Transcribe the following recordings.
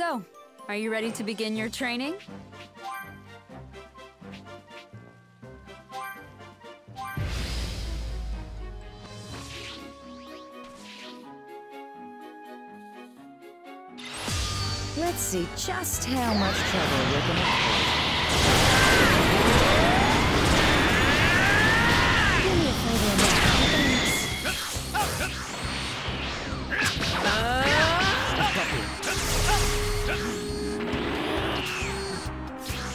So, are you ready to begin your training? Let's see just how much trouble we're gonna have. Give me a favor now. Let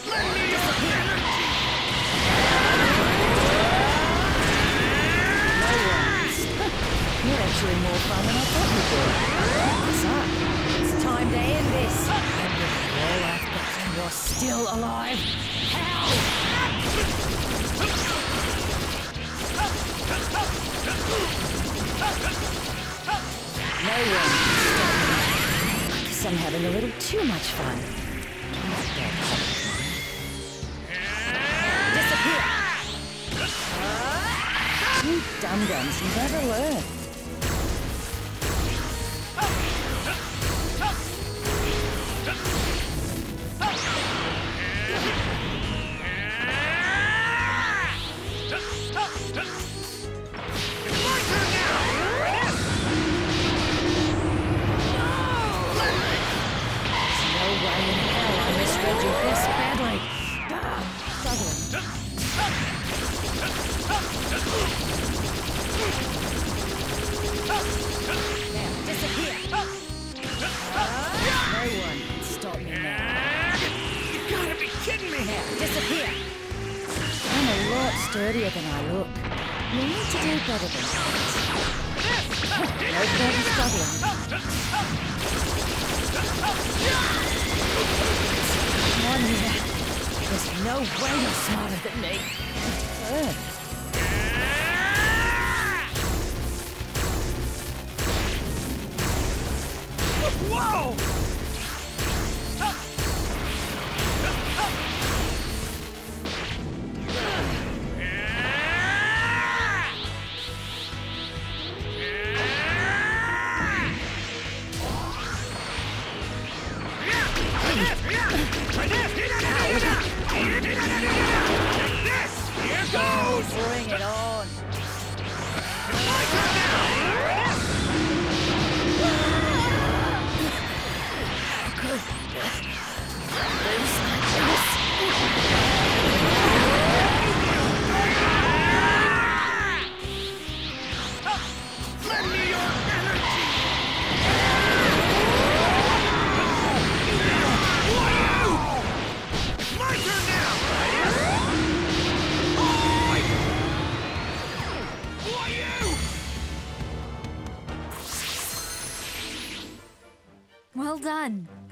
me disappear! You're actually more fun than I thought you were. Time to end this. All I've got, and you're still alive. How? No one. Because I'm having a little too much fun. Disappear. You dum-dums never learn. Sturdier than I look. You need to do better than that. Nobody's struggling. Come on, Nina. There's no way you're smarter than me. Whoa! Well done.